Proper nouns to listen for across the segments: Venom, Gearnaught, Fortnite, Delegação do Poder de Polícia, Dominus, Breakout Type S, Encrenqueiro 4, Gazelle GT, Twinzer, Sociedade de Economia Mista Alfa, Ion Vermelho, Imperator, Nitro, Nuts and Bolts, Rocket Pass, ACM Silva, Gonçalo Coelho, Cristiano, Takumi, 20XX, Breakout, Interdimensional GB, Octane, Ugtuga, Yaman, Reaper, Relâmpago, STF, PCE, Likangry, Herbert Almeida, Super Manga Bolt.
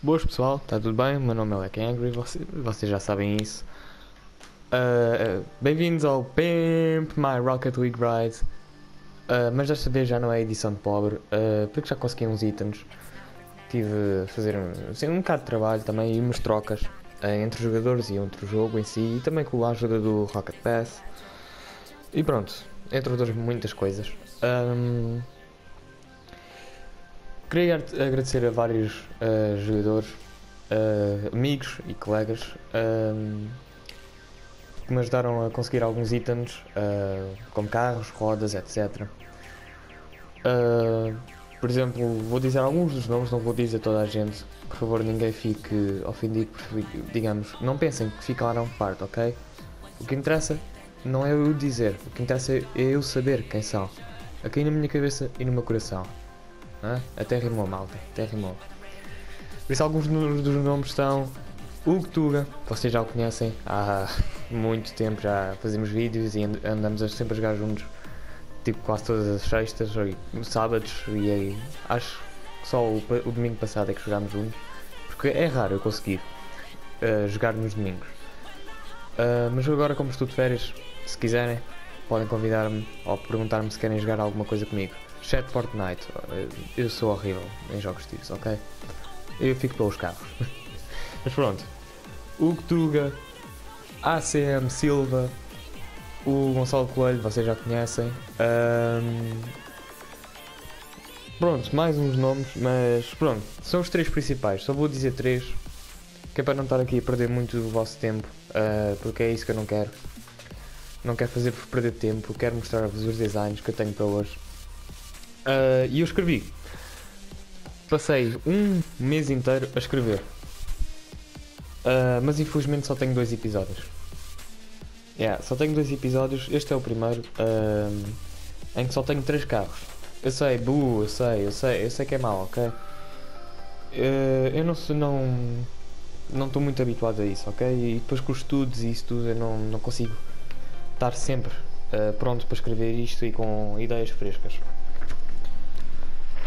Boas pessoal, está tudo bem? O meu nome é Likangry, vocês já sabem isso. Bem-vindos ao Pimp My Rocket League Ride. Mas desta vez já não é edição de pobre, porque já consegui uns itens. Tive a fazer um bocado de trabalho também e umas trocas entre jogadores e entre o jogo em si, e também com a ajuda do Rocket Pass. E pronto, entre outras muitas coisas. Queria agradecer a vários jogadores, amigos e colegas que me ajudaram a conseguir alguns itens, como carros, rodas, etc. Por exemplo, vou dizer alguns dos nomes, não vou dizer toda a gente. Por favor, ninguém fique ofendido, digamos, não pensem que ficaram parte, ok? O que interessa não é eu dizer, o que interessa é eu saber quem são. Aqui na minha cabeça e no meu coração. Até rimou, malta, até rimou. Por isso, alguns dos nomes são Ugtuga, vocês já o conhecem, há muito tempo já fazemos vídeos e andamos sempre a jogar juntos, tipo quase todas as sextas ou sábados, e aí acho que só o domingo passado é que jogámos juntos, porque é raro eu conseguir jogar nos domingos. Mas agora, como estou de férias, se quiserem podem convidar-me ou perguntar-me se querem jogar alguma coisa comigo. Exceto Fortnite, eu sou horrível em jogos disso, ok? Eu fico pelos carros. Mas pronto, o Ugtuga, ACM Silva, o Gonçalo Coelho, vocês já conhecem. Pronto, mais uns nomes, mas pronto, são os três principais, só vou dizer três, que é para não estar aqui a perder muito do vosso tempo, porque é isso que eu não quero. Não quero fazer por perder tempo, quero mostrar-vos os designs que eu tenho para hoje. E eu escrevi, passei um mês inteiro a escrever, mas infelizmente só tenho dois episódios. Só tenho dois episódios, este é o primeiro, em que só tenho três carros. Eu sei, eu sei que é mau, ok? Eu não estou muito habituado a isso, ok? E depois com os estudos e isso tudo eu não consigo estar sempre pronto para escrever isto e com ideias frescas.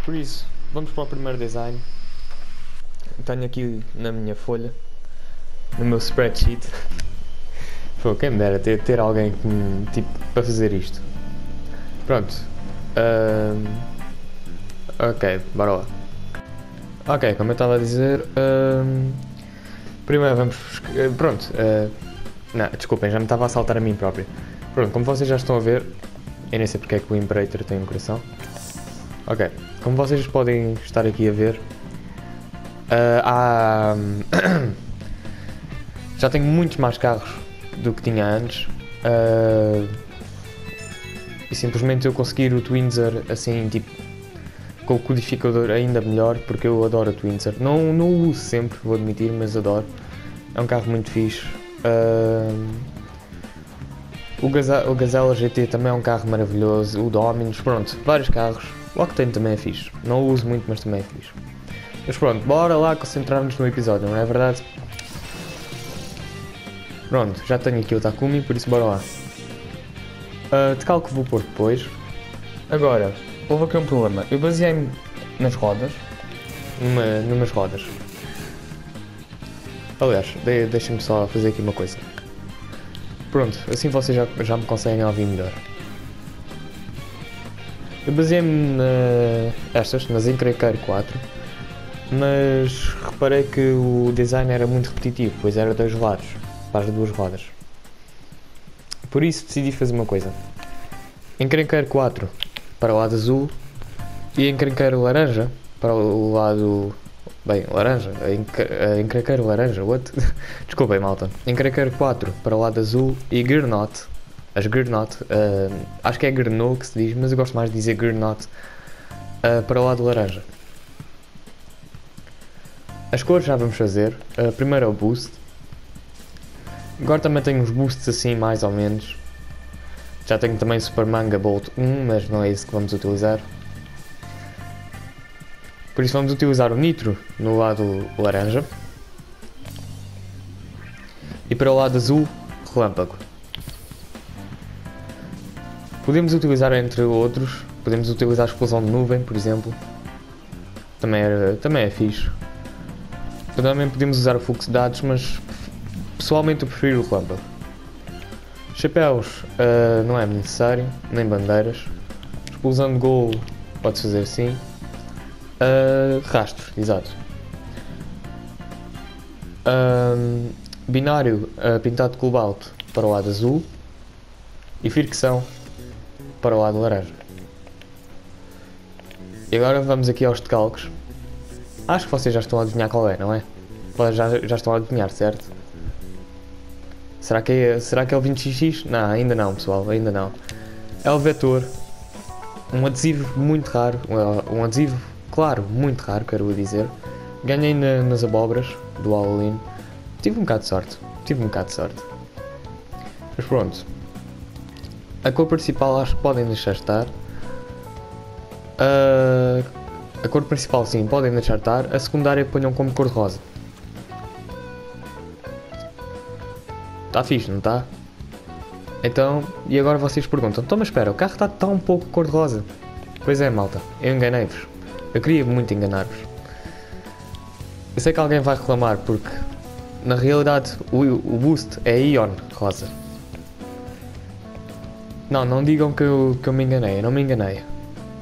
Por isso, vamos para o primeiro design. Tenho aqui na minha folha, no meu spreadsheet. Pô, quem me dera ter alguém que me, tipo, para fazer isto. Pronto. Ok, bora lá. Ok, como eu estava a dizer, primeiro vamos... Pronto. Não, desculpem, já me estava a saltar a mim próprio. Pronto, como vocês já estão a ver, eu nem sei porque é que o Imperator tem um coração. Ok, como vocês podem estar aqui a ver, já tenho muitos mais carros do que tinha antes, e simplesmente eu conseguir o Twinzer assim, tipo, com o codificador ainda melhor, porque eu adoro o Twinzer. Não o uso sempre, vou admitir, mas adoro, é um carro muito fixe. O Gazelle GT também é um carro maravilhoso, o Dominus, pronto, vários carros. O Octane também é fixe, não o uso muito, mas também é fixe. Mas pronto, bora lá concentrar-nos no episódio, não é verdade? Pronto, já tenho aqui o Takumi, por isso bora lá. De calco vou pôr depois. Agora, houve aqui um problema, eu baseei-me nas rodas, numas rodas. Aliás, deixem-me só fazer aqui uma coisa. Pronto, assim vocês já me conseguem ouvir melhor. Eu baseei-me nas Encrenqueiro 4, mas reparei que o design era muito repetitivo, pois era dois lados, para as duas rodas. Por isso decidi fazer uma coisa. Encrenqueiro 4 para o lado azul e Encrenqueiro laranja para o lado... Bem, laranja? Encrenqueiro laranja, what? Desculpem, malta. Encrenqueiro 4 para o lado azul e Gearnaught. As Gearnaught, acho que é Gearnaught que se diz, mas eu gosto mais de dizer Gearnaught, para o lado laranja. As cores já vamos fazer, primeiro é o boost. Agora também tenho uns boosts assim, mais ou menos. Já tenho também Super Manga Bolt 1, mas não é esse que vamos utilizar. Por isso vamos utilizar o Nitro no lado laranja. E para o lado azul, Relâmpago. Podemos utilizar entre outros, podemos utilizar a explosão de nuvem, por exemplo. Também é fixe. Também podemos usar o fluxo de dados, mas pessoalmente eu prefiro o relâmpago. Chapéus não é necessário, nem bandeiras. Explosão de gol pode fazer assim. Rastro, exato. Binário pintado de cobalto para o lado azul e fricção para o lado laranja. E agora vamos aqui aos decalques. Acho que vocês já estão a adivinhar qual é, não é? Já estão a adivinhar, certo? Será que é o 20XX? Não, ainda não, pessoal, ainda não. É o vetor. Um adesivo muito raro, um adesivo, claro, muito raro, quero dizer. Ganhei nas abóboras do Halloween. Tive um bocado de sorte, Mas pronto. A cor principal acho que podem deixar estar. A cor principal sim, podem deixar estar. A secundária ponham como cor de rosa. Está fixe, não está? Então, e agora vocês perguntam, então mas espera, o carro está tão pouco cor de rosa. Pois é, malta, eu enganei-vos. Eu queria muito enganar-vos. Eu sei que alguém vai reclamar porque, na realidade, o boost é Ion rosa. Não, não digam que eu me enganei, eu não me enganei.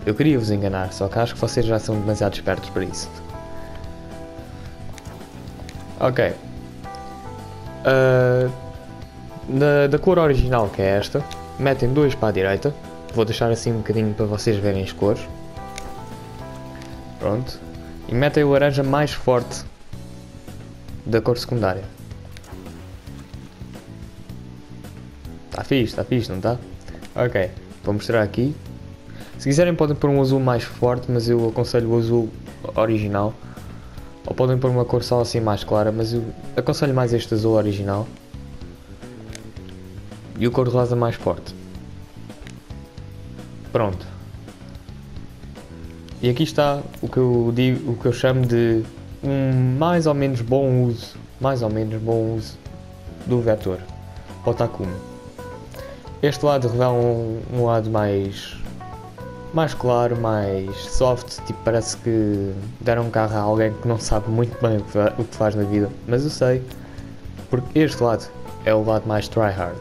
Eu queria vos enganar, só que acho que vocês já são demasiado espertos para isso. Ok. Da cor original, que é esta, metem dois para a direita. Vou deixar assim um bocadinho para vocês verem as cores. Pronto. E metem o laranja mais forte da cor secundária. Está fixe, não está? Ok, vou mostrar aqui. Se quiserem podem pôr um azul mais forte, mas eu aconselho o azul original. Ou podem pôr uma cor só assim mais clara, mas eu aconselho mais este azul original. E o cor de rosa mais forte. Pronto. E aqui está o que eu digo, o que eu chamo de um mais ou menos bom uso do vetor ou Takumi. Este lado revela um lado mais claro, mais soft, tipo parece que deram um carro a alguém que não sabe muito bem o que faz na vida, mas eu sei, porque este lado é o lado mais tryhard.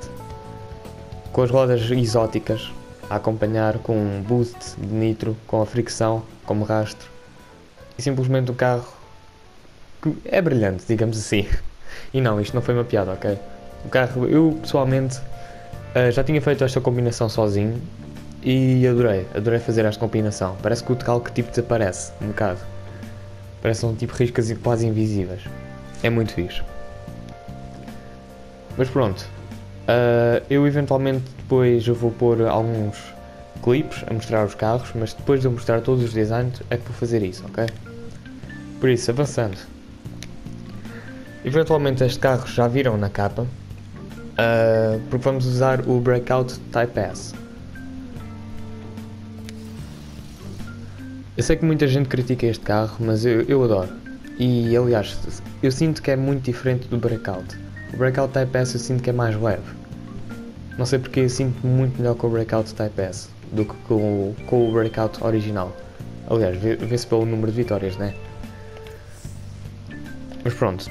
Com as rodas exóticas a acompanhar com um boost de nitro, com a fricção, como rastro, e simplesmente o carro que é brilhante, digamos assim. E não, isto não foi uma piada, ok? O carro, eu pessoalmente já tinha feito esta combinação sozinho e adorei fazer esta combinação. Parece que o decalque tipo desaparece um bocado, parecem tipo riscas quase invisíveis, é muito fixe. Mas pronto. Eu eventualmente depois eu vou pôr alguns clipes a mostrar os carros, mas depois de eu mostrar todos os designs é que vou fazer isso, ok? Por isso, avançando. Eventualmente este carro já viram na capa, porque vamos usar o Breakout Type S. Eu sei que muita gente critica este carro, mas eu adoro. E aliás, eu sinto que é muito diferente do Breakout. O Breakout Type S eu sinto que é mais leve. Não sei porque eu sinto muito melhor com o Breakout Type S do que com o Breakout original. Aliás, vê-se pelo número de vitórias, né? Mas pronto.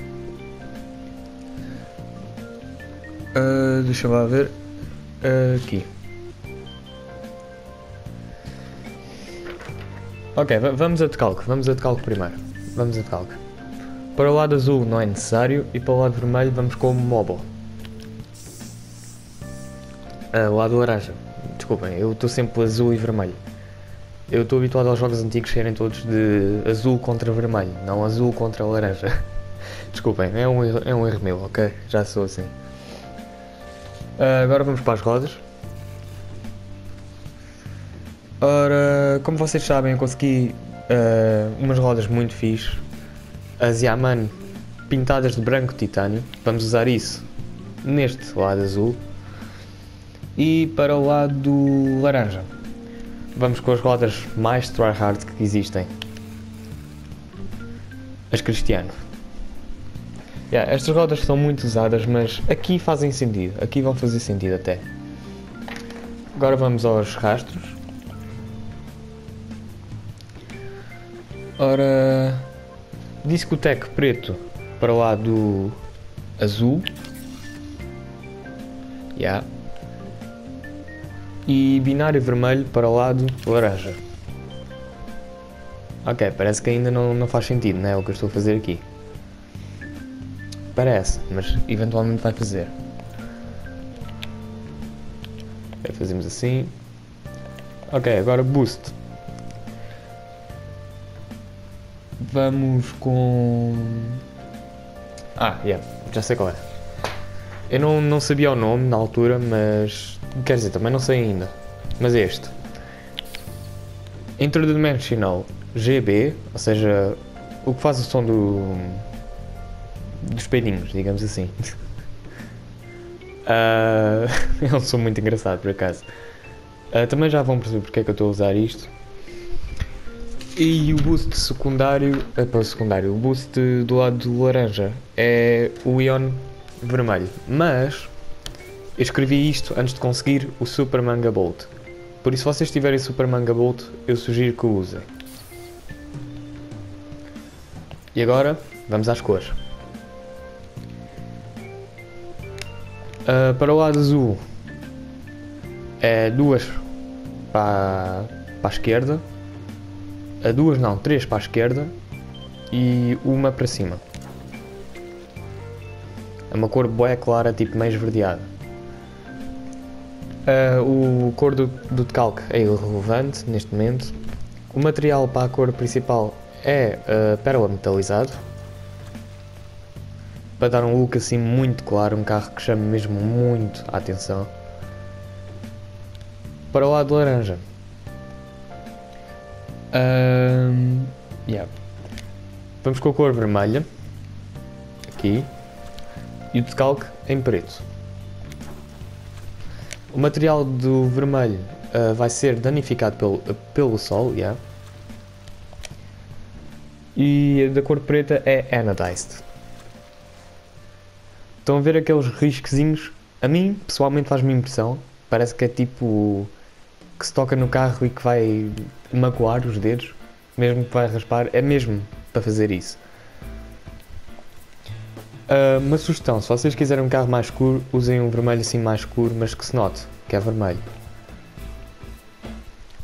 Deixa eu lá ver. Aqui. Ok, vamos a decalque primeiro. Para o lado azul não é necessário e para o lado vermelho vamos com o mobile. O lado laranja, desculpem, eu estou sempre azul e vermelho. Eu estou habituado aos jogos antigos serem todos de azul contra vermelho, não azul contra laranja. Desculpem, é um erro meu, ok? Já sou assim. Agora vamos para as rodas. Ora, como vocês sabem, eu consegui umas rodas muito fixes. As Yaman pintadas de branco titânio, vamos usar isso neste lado azul. E para o lado laranja vamos com as rodas mais tryhard que existem, as Cristiano. Estas rodas são muito usadas, mas aqui fazem sentido, aqui vão fazer sentido até. Agora vamos aos rastros. Ora, discoteque preto para lá do azul. Yeah. E binário vermelho para o lado laranja. Ok, parece que ainda não faz sentido, né? O que eu estou a fazer aqui. Parece, mas eventualmente vai fazer. Ok, fazemos assim. Ok, agora boost. Vamos com... Ah, yeah, já sei qual é. Eu não sabia o nome na altura, mas... Quer dizer, também não sei ainda. Mas é este. Interdimensional GB, ou seja, o que faz o som dos peininhos, digamos assim. É um som muito engraçado, por acaso. Também já vão perceber porque é que eu estou a usar isto. E o boost secundário, o boost do lado do laranja é o Ion Vermelho, mas eu escrevi isto antes de conseguir o Super Manga Bolt, por isso se vocês tiverem Super Manga Bolt eu sugiro que o usem. E agora vamos às cores. Para o lado azul é 2 para a esquerda, a 2 não, 3 para a esquerda e 1 para cima. É uma cor bué clara, tipo meio esverdeada. O cor do decalque é irrelevante neste momento. O material para a cor principal é pérola metalizado, para dar um look assim muito claro, um carro que chame mesmo muito a atenção. Para o lado laranja, vamos com a cor vermelha aqui. E o decalque em preto. O material do vermelho vai ser danificado pelo sol. Yeah. E a da cor preta é anodized. Estão a ver aqueles risquezinhos? A mim, pessoalmente, faz-me impressão. Parece que é tipo que se toca no carro e que vai magoar os dedos. Mesmo que vai raspar, é mesmo para fazer isso. Uma sugestão, se vocês quiserem um carro mais escuro, usem um vermelho assim mais escuro, mas que se note que é vermelho.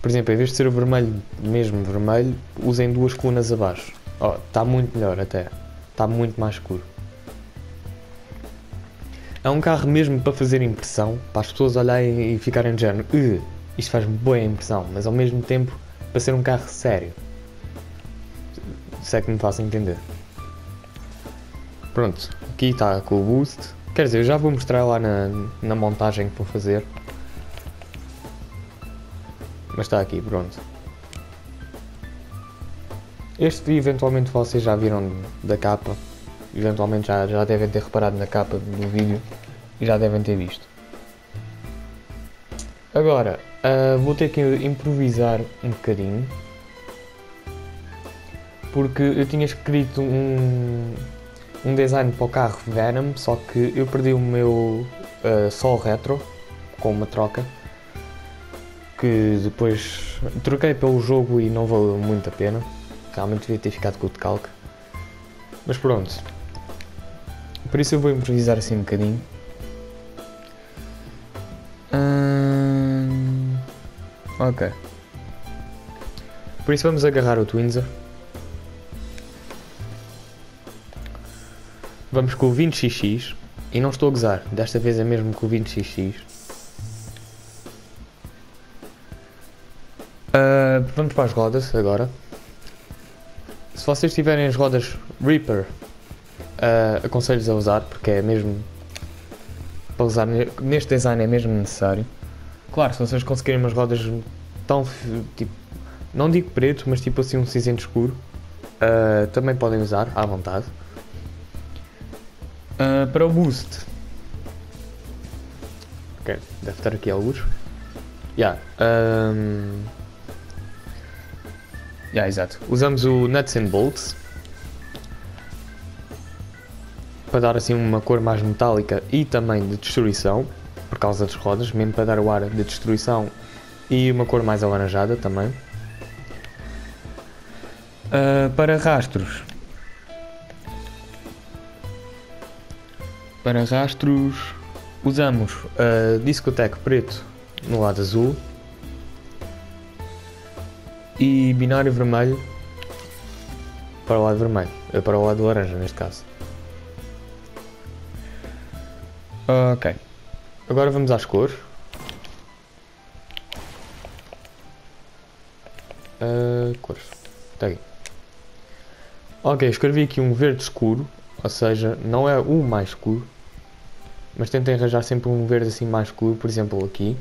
Por exemplo, em vez de ser o vermelho mesmo vermelho, usem 2 colunas abaixo. Oh, está muito melhor até, está muito mais escuro. É um carro mesmo para fazer impressão, para as pessoas olharem e ficarem de género, isto faz-me boa impressão, mas ao mesmo tempo para ser um carro sério. Se é que me façam entender. Pronto, aqui está com o boost, quer dizer, eu já vou mostrar lá na montagem que vou fazer. Mas está aqui, pronto. Este eventualmente vocês já viram da capa, eventualmente já devem ter reparado na capa do vídeo e já devem ter visto. Agora, vou ter que improvisar um bocadinho, porque eu tinha escrito um design para o carro Venom, só que eu perdi o meu Sol Retro com uma troca que depois troquei pelo jogo e não valeu muito a pena. Realmente devia ter ficado com o decalque, mas pronto, por isso eu vou improvisar assim um bocadinho. Ok, por isso vamos agarrar o Twinzer. Vamos com o 20XX, e não estou a gozar, desta vez é mesmo com o 20XX. Vamos para as rodas agora. Se vocês tiverem as rodas Reaper, aconselho-vos a usar, porque é mesmo para usar neste design, é mesmo necessário. Claro, se vocês conseguirem umas rodas tão tipo, não digo preto, mas tipo assim um cinzento escuro, também podem usar à vontade. Para o boost, ok, deve estar aqui alguns. Exato. Usamos o Nuts and Bolts para dar assim uma cor mais metálica e também de destruição por causa das rodas, mesmo para dar o ar de destruição e uma cor mais alaranjada também. Para rastros, Para rastros usamos a discoteca preto no lado azul e binário vermelho para o lado vermelho, para o lado laranja neste caso. Ok, agora vamos às cores. Cores, está aqui. Ok, escrevi aqui um verde escuro, ou seja, não é o mais escuro, mas tentem arranjar sempre um verde assim mais escuro, por exemplo aqui.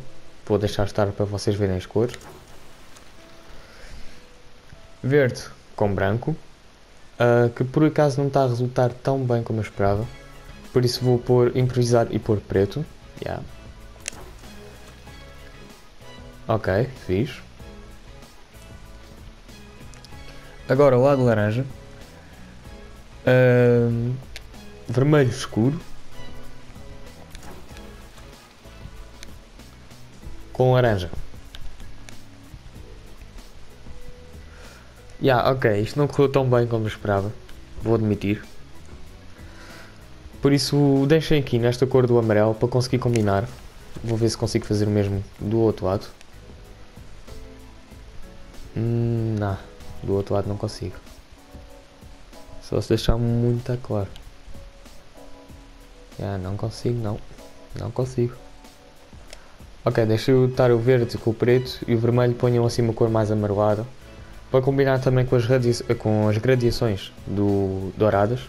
Vou deixar estar para vocês verem as cores. Verde com branco, que por acaso não está a resultar tão bem como eu esperava, por isso vou pôr, improvisar e pôr preto. Yeah. Ok, fiz. Agora o lado laranja, vermelho escuro, com laranja. Ok, isto não correu tão bem como eu esperava, vou admitir. Por isso deixem aqui nesta cor do amarelo para conseguir combinar. Vou ver se consigo fazer o mesmo do outro lado. Não, do outro lado não consigo. Só se deixar muito claro. Não consigo, não consigo. Ok, deixa eu botar o verde com o preto e o vermelho ponham assim uma cor mais amarelada, para combinar também com as gradiações do douradas.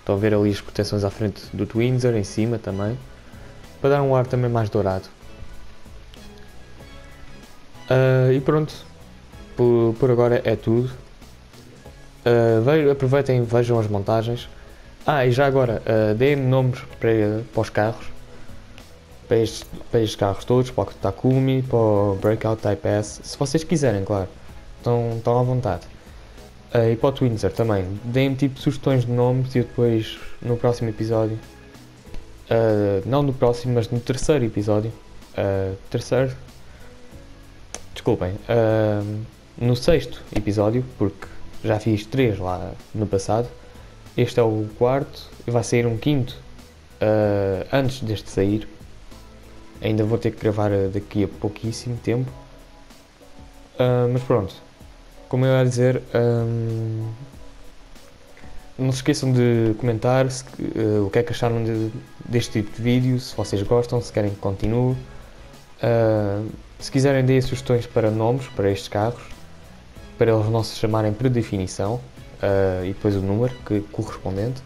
Estão a ver ali as proteções à frente do Twinzer, em cima também, para dar um ar também mais dourado. E pronto, por agora é tudo. Aproveitem e vejam as montagens. E já agora, deem-me nomes para os carros, para estes carros todos, para o Takumi, para o Breakout Type S, se vocês quiserem, claro, estão à vontade. E para o Twinzer também, deem-me tipo sugestões de nomes e eu depois no próximo episódio, não no próximo, mas no terceiro episódio, no sexto episódio, porque já fiz 3 lá no passado, este é o 4º e vai sair um 5º antes deste sair. Ainda vou ter que gravar daqui a pouquíssimo tempo, mas pronto. Como eu ia dizer, não se esqueçam de comentar o que é que acharam deste tipo de vídeo, se vocês gostam, se querem que continue. Se quiserem, deem sugestões para nomes, para estes carros, para eles não se chamarem por definição, e depois o número correspondente.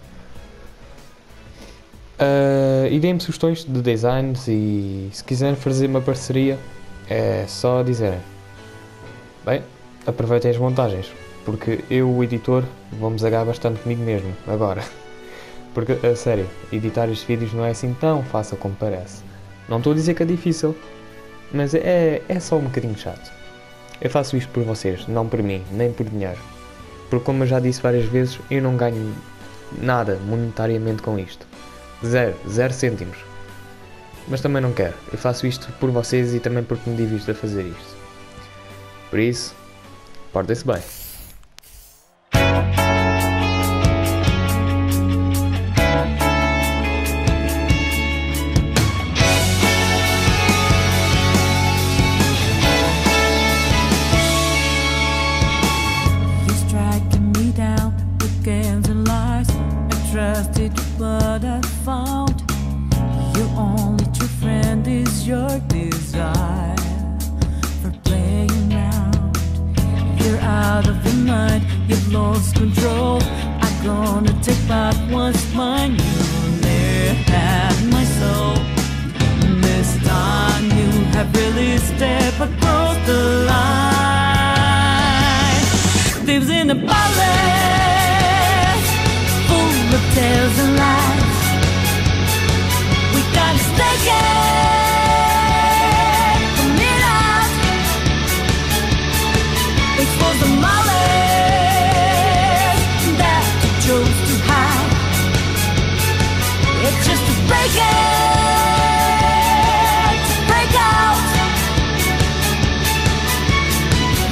E deem-me sugestões de designs e se quiserem fazer uma parceria, é só dizerem. Bem, aproveitem as montagens, porque eu, o editor, vou me zagar bastante comigo mesmo, agora. Porque, a sério, editar estes vídeos não é assim tão fácil como parece. Não estou a dizer que é difícil, mas é só um bocadinho chato. Eu faço isto por vocês, não por mim, nem por dinheiro. Porque, como eu já disse várias vezes, eu não ganho nada monetariamente com isto. Zero cêntimos. Mas também não quero, eu faço isto por vocês e também porque me divirto a fazer isto. Por isso, portem-se bem.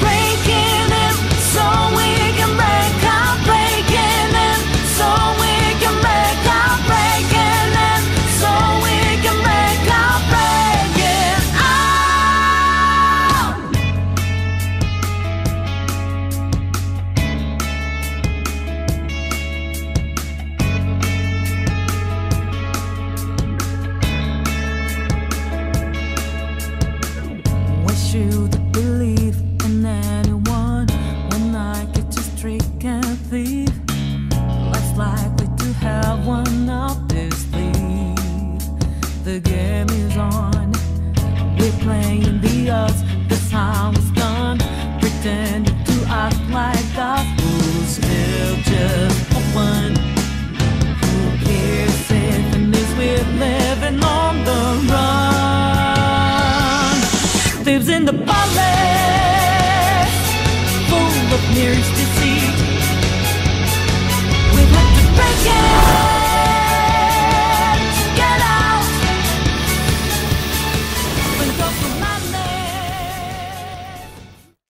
Breaking it so we can break out. playing the odds. The time is done, pretending to act like the fools. They'll just open. Who cares if and this we're living on the run? Lives in the palace, full of mirrors deceit.